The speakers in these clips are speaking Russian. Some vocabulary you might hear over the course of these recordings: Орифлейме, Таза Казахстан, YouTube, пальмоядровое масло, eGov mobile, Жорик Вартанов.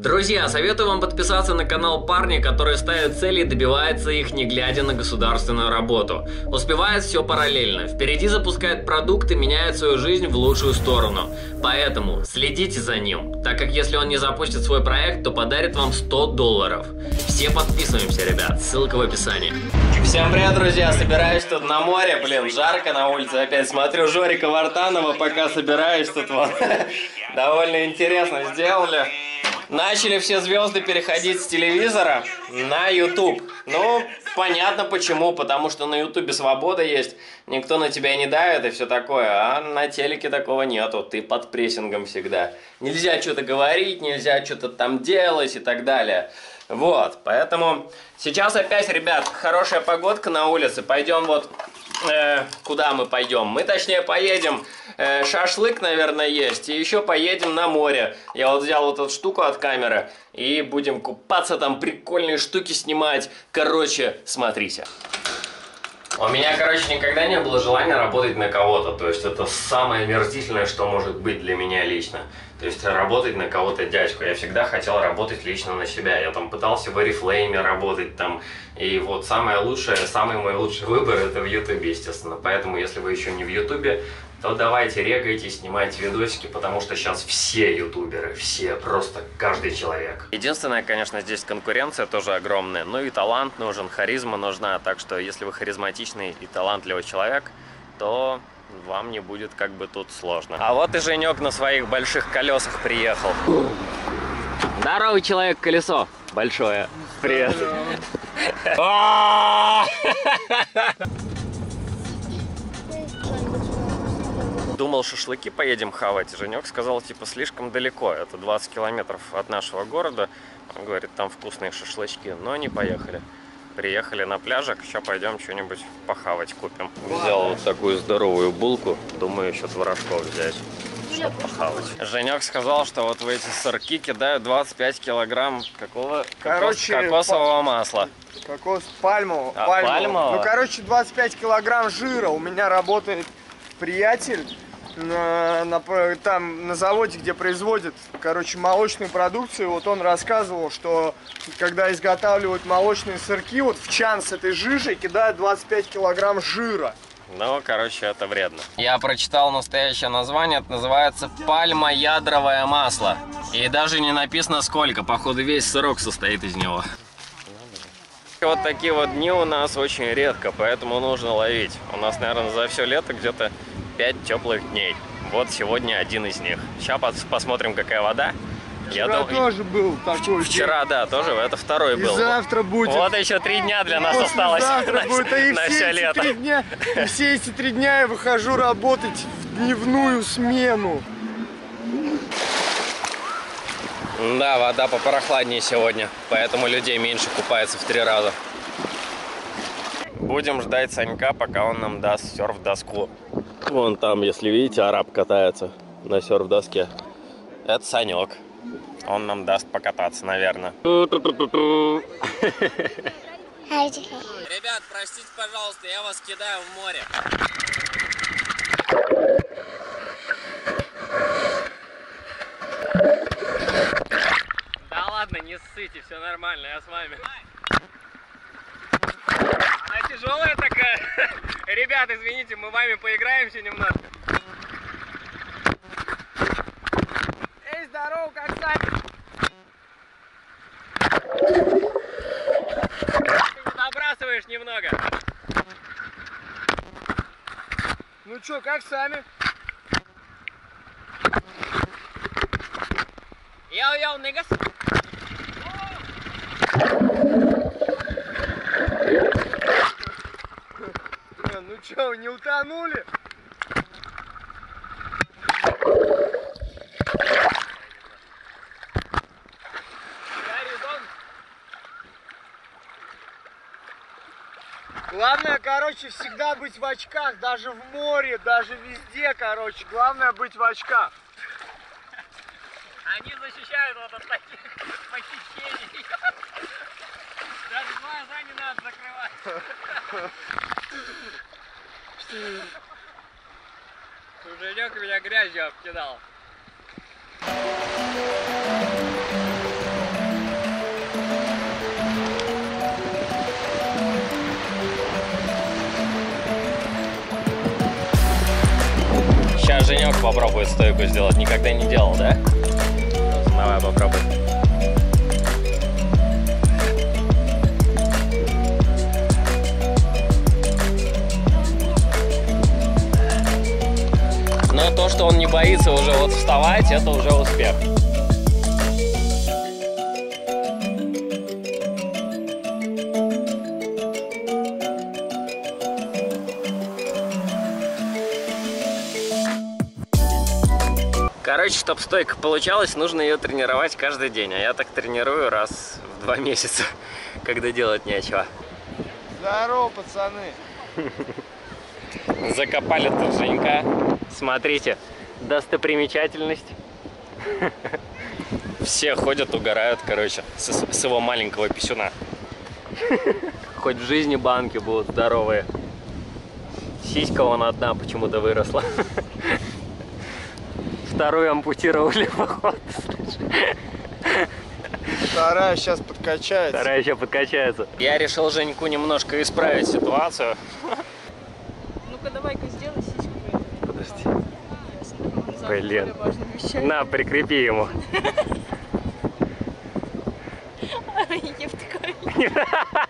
Друзья, советую вам подписаться на канал парня, который ставит цели и добивается их, не глядя на государственную работу. Успевает все параллельно, впереди запускает продукты, меняет свою жизнь в лучшую сторону. Поэтому следите за ним, так как если он не запустит свой проект, то подарит вам $100. Все подписываемся, ребят, ссылка в описании. Всем привет, друзья, собираюсь тут на море, блин, жарко на улице, опять смотрю Жорика Вартанова, пока собираюсь тут, вон, довольно интересно сделали. Начали все звезды переходить с телевизора на YouTube. Ну, понятно почему, потому что на YouTube свобода есть, никто на тебя не давит и все такое, а на телеке такого нету, ты под прессингом всегда. Нельзя что-то говорить, нельзя что-то там делать и так далее. Вот, поэтому сейчас опять, ребят, хорошая погодка на улице, пойдем вот... куда мы пойдем? Мы, точнее, поедем, шашлык, наверное, есть, и еще поедем на море. Я вот взял вот эту штуку от камеры, и будем купаться там, прикольные штуки снимать. Короче, смотрите. У меня, короче, никогда не было желания работать на кого-то. То есть это самое мерзительное, что может быть для меня лично. То есть работать на кого-то дядьку. Я всегда хотел работать лично на себя. Я там пытался в Орифлейме работать там. И вот самое лучшее, самый мой лучший выбор это в Ютубе, естественно. Поэтому, если вы еще не в Ютубе, то давайте регайте, снимайте видосики, потому что сейчас все ютуберы, все, просто каждый человек. Единственное, конечно, здесь конкуренция тоже огромная. Ну и талант нужен, харизма нужна. Так что, если вы харизматичный и талантливый человек, то... вам не будет как бы тут сложно. А вот и Женек на своих больших колесах приехал. Здоровый человек, колесо большое. Привет. Думал, шашлыки поедем хавать. Женек сказал, типа, слишком далеко. Это 20 километров от нашего города. Он говорит, там вкусные шашлычки. Но не поехали. Приехали на пляжик, сейчас пойдем что-нибудь похавать купим. Взял вот такую здоровую булку, думаю, еще творожков взять, чтобы похавать. Женек сказал, что вот в эти сырки кидают 25 килограмм какого? Короче, кокосового масла. Кокос, пальмового. Ну, короче, 25 килограмм жира. У меня работает приятель там на заводе, где производят, короче, молочную продукцию. Вот он рассказывал, что когда изготавливают молочные сырки, вот в чан с этой жижей кидают 25 килограмм жира. Ну, короче, это вредно. Я прочитал настоящее название, это называется пальмоядровое масло. И даже не написано сколько, походу весь сырок состоит из него. Вот такие вот дни у нас очень редко, поэтому нужно ловить. У нас, наверное, за все лето где-то 5 теплых дней. Вот сегодня один из них. Сейчас посмотрим, какая вода. Вчера тоже был такой. Вчера, да, тоже. Это второй был. Завтра будет. Вот еще 3 дня для нас осталось. Завтра будет. И все эти 3 дня я выхожу работать в дневную смену. Да, вода попрохладнее сегодня, поэтому людей меньше купается в 3 раза. Будем ждать Санька, пока он нам даст серф-доску. Вон там, если видите, араб катается на серф-доске. Это Санек. Он нам даст покататься, наверное. Ребят, простите, пожалуйста, я вас кидаю в море. Да ладно, не ссыте, все нормально, я с вами. Она тяжелая такая. Ребят, извините, мы вами поиграемся немного. Эй, здорово, как сами? Ты набрасываешь немного. Ну чё, как сами? Йоу-йоу, нигас. Ну чё, не утонули? Горизонт. Главное, короче, всегда быть в очках, даже в море, даже везде, короче. Главное быть в очках. Они защищают вот от таких посещений. Даже глаза не надо закрывать. Женек меня грязью обкидал. попробует стойку сделать. Никогда не делал, да? Давай, попробуй. Но то, что он не боится уже вот вставать, это уже успех. Короче, чтобы стойка получалась, нужно ее тренировать каждый день. А я так тренирую раз в 2 месяца, когда делать нечего. Здорово, пацаны! Закопали тут Женька. Смотрите, достопримечательность. Все ходят, угорают, короче, с его маленького писюна. Хоть в жизни банки будут здоровые. Сиська вон одна почему-то выросла. Вторую ампутировали, походу. Вторая сейчас подкачается. Я решил Женьку немножко исправить ситуацию. Ну-ка, давай-ка сделай сиську. Подожди. Блин. На, прикрепи ему. Не втыкаешь.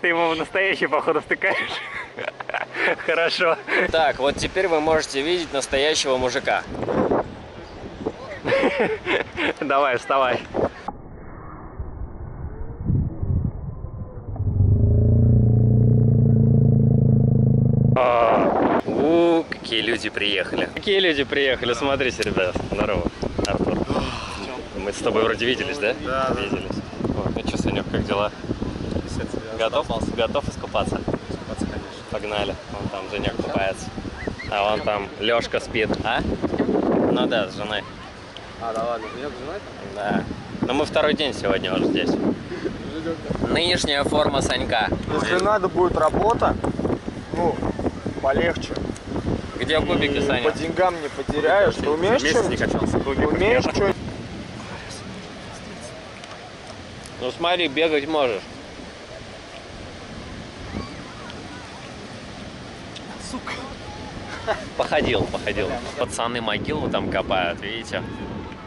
Ты ему в настоящий, походу, втыкаешь. Хорошо. Так, вот теперь вы можете видеть настоящего мужика. Давай, вставай. У, какие люди приехали. Смотрите, ребят. Здорово, Артур. Мы с тобой вроде виделись, да? Да, виделись. Ну что, Санек, как дела? Готов искупаться? Искупаться, конечно. Погнали. Вон там Женек купается. А вон там Лешка спит. А? Ну да, с женой. А, да ладно, Женек с женой? Да. Но мы второй день сегодня уже здесь. Нынешняя форма Санька. Если надо будет работа, ну, полегче. Где кубики, Саня? По деньгам не потеряешь. Ты умеешь что-нибудь? Ну смотри, бегать можешь. Сука. Походил. Пацаны могилу там копают, видите?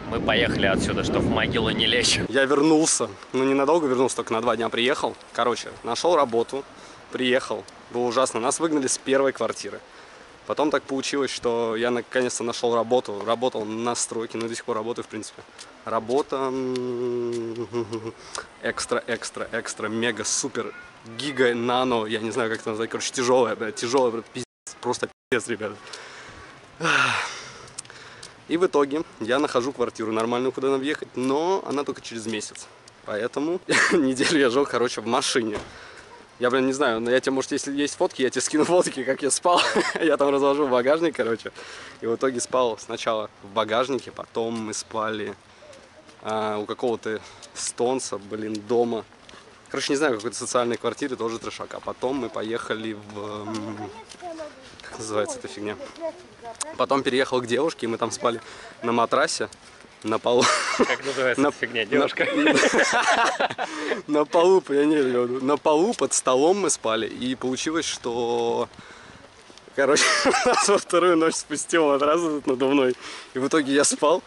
Мы поехали отсюда, чтобы в могилу не лечь. Я вернулся, ну ненадолго вернулся, только на 2 дня приехал. Короче, нашел работу, приехал. Было ужасно, нас выгнали с первой квартиры. Потом так получилось, что я наконец-то нашел работу. Работал на стройке, но до сих пор работаю, в принципе. Работа экстра, мега, супер, гига, нано, я не знаю, как это назвать. Короче, тяжелая, блядь, пиздец, просто пиздец, ребята. И в итоге я нахожу квартиру нормальную, куда нам ехать, но она только через месяц. Поэтому неделю я жил, короче, в машине. Я, блин, не знаю, но я тебе, может, если есть фотки, я тебе скину фотки, как я спал. Я там разложил багажник, короче. И в итоге спал сначала в багажнике, потом мы спали у какого-то эстонца, блин, дома. Короче, не знаю, в какой-то социальной квартире, тоже трешак. А потом мы поехали в... Как называется эта фигня? Потом переехал к девушке, и мы там спали на матрасе, на полу. Как называется эта фигня, девушка? На полу, я не знаю, на полу под столом мы спали. И получилось, что... Короче, нас во вторую ночь спустил матрас этот надувной. И в итоге я спал.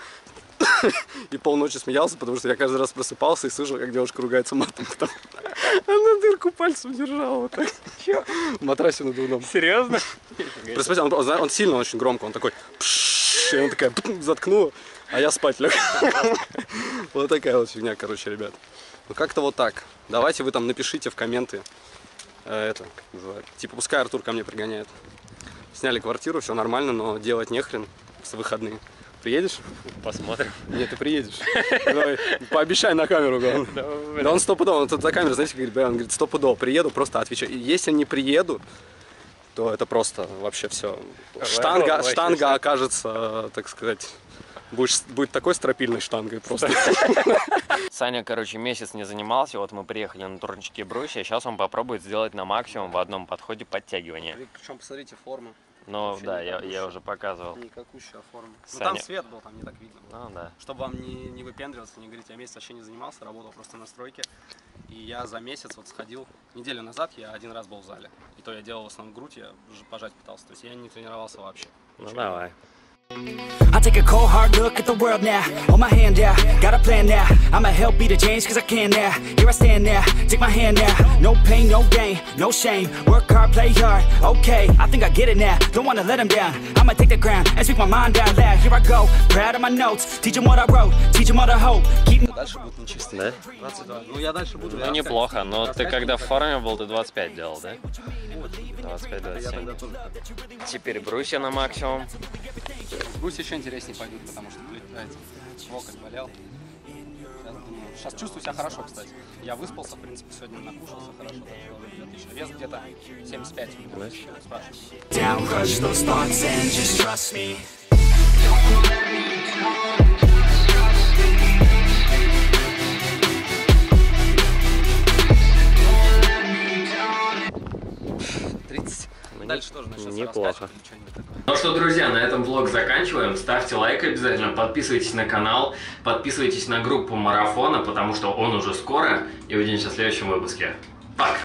И полночи смеялся, потому что я каждый раз просыпался и слышал, как девушка ругается матом. Она дырку пальцем держала вот так. Чё? В матрасе надувном. Серьезно? Просыпался, он сильно, очень громко, он такой... И она такая, заткнула, а я спать лег. Вот такая вот фигня, короче, ребят. Ну как-то вот так. Давайте вы там напишите в комменты. Это, как называют. Типа, пускай Артур ко мне пригоняет. Сняли квартиру, все нормально, но делать нехрен с выходные. Приедешь? Посмотрим. Нет, ты приедешь. Давай, пообещай на камеру, главное. Да он стопудово, он тут за камеру, знаете, говорит, он говорит, стопудово, приеду, просто отвечаю. И если не приеду, то это просто вообще все. Штанга окажется, так сказать, будет такой стропильной штангой просто. Саня, короче, месяц не занимался, вот мы приехали на турничке брусья, а сейчас он попробует сделать на максимум в одном подходе подтягивание. Причем, посмотрите, форму. Ну да, я уже показывал. Никакущая форма. Ну там свет был, там не так видно было. Ну, да. Чтобы вам не выпендриваться, не говорить, я месяц вообще не занимался, работал просто на стройке. И я за месяц вот сходил, неделю назад я 1 раз был в зале. И то я делал в основном грудь, я уже пожать пытался. То есть я не тренировался вообще. Ну ничего. Давай. I take a cold hard look at the world now. On my hand now, got a plan now. I'ma help be the change cause I can now. Here I stand now, take my hand now. No pain, no gain, no shame. Work hard, play hard, okay. I think I get it now, don't wanna let them down. I'ma take the ground and speak my mind out loud. Here I go, proud of my notes. Teach them what I wrote, teach them all the hope. Дальше будут нечистые. Ну, я дальше буду. Ну, неплохо, но ты когда в фарме был, ты 25 делал, да? 25-27. Теперь брусья на максимум. Брусья еще интереснее пойдут, потому что, блядь, локоть болел. Сейчас чувствую себя хорошо, кстати. Я выспался, в принципе, сегодня накушался хорошо. Так, вес где-то 75. Спрашиваю. Дальше тоже неплохо. Ну что, друзья, на этом влог заканчиваем. Ставьте лайк обязательно, подписывайтесь на канал, подписывайтесь на группу Марафона, потому что он уже скоро. И увидимся в следующем выпуске. Пока!